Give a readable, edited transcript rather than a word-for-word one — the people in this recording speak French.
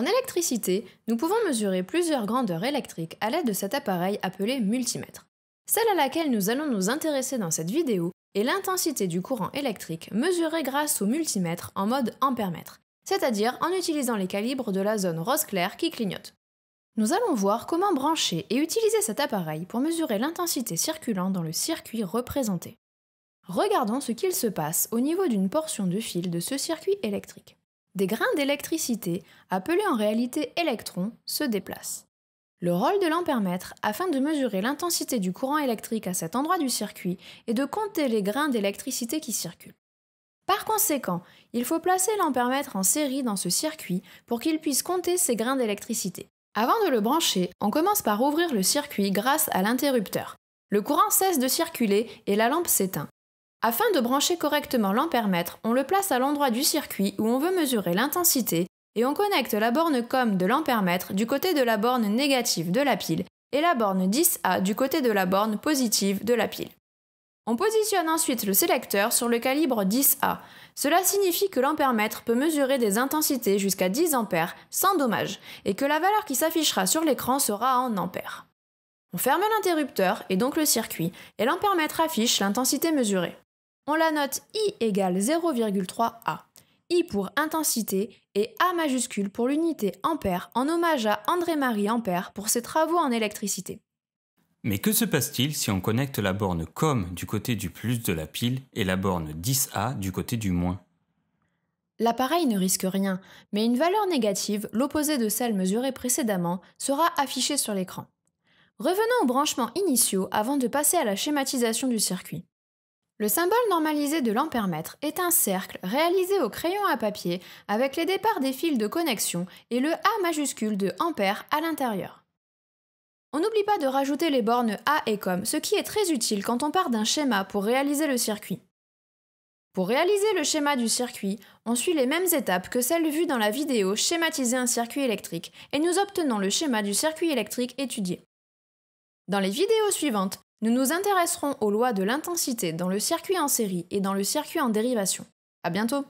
En électricité, nous pouvons mesurer plusieurs grandeurs électriques à l'aide de cet appareil appelé multimètre. Celle à laquelle nous allons nous intéresser dans cette vidéo est l'intensité du courant électrique mesurée grâce au multimètre en mode ampèremètre, c'est-à-dire en utilisant les calibres de la zone rose clair qui clignote. Nous allons voir comment brancher et utiliser cet appareil pour mesurer l'intensité circulant dans le circuit représenté. Regardons ce qu'il se passe au niveau d'une portion de fil de ce circuit électrique. Des grains d'électricité, appelés en réalité électrons, se déplacent. Le rôle de l'ampèremètre, afin de mesurer l'intensité du courant électrique à cet endroit du circuit, est de compter les grains d'électricité qui circulent. Par conséquent, il faut placer l'ampèremètre en série dans ce circuit pour qu'il puisse compter ces grains d'électricité. Avant de le brancher, on commence par ouvrir le circuit grâce à l'interrupteur. Le courant cesse de circuler et la lampe s'éteint. Afin de brancher correctement l'ampèremètre, on le place à l'endroit du circuit où on veut mesurer l'intensité et on connecte la borne COM de l'ampèremètre du côté de la borne négative de la pile et la borne 10A du côté de la borne positive de la pile. On positionne ensuite le sélecteur sur le calibre 10A. Cela signifie que l'ampèremètre peut mesurer des intensités jusqu'à 10 A sans dommage et que la valeur qui s'affichera sur l'écran sera en ampères. On ferme l'interrupteur et donc le circuit et l'ampèremètre affiche l'intensité mesurée. On la note I égale 0,3A, I pour intensité et A majuscule pour l'unité ampère en hommage à André-Marie Ampère pour ses travaux en électricité. Mais que se passe-t-il si on connecte la borne COM du côté du plus de la pile et la borne 10A du côté du moins? L'appareil ne risque rien, mais une valeur négative, l'opposé de celle mesurée précédemment, sera affichée sur l'écran. Revenons aux branchements initiaux avant de passer à la schématisation du circuit. Le symbole normalisé de l'ampèremètre est un cercle réalisé au crayon à papier avec les départs des fils de connexion et le A majuscule de ampère à l'intérieur. On n'oublie pas de rajouter les bornes A et COM, ce qui est très utile quand on part d'un schéma pour réaliser le circuit. Pour réaliser le schéma du circuit, on suit les mêmes étapes que celles vues dans la vidéo Schématiser un circuit électrique et nous obtenons le schéma du circuit électrique étudié. Dans les vidéos suivantes, nous nous intéresserons aux lois de l'intensité dans le circuit en série et dans le circuit en dérivation. À bientôt!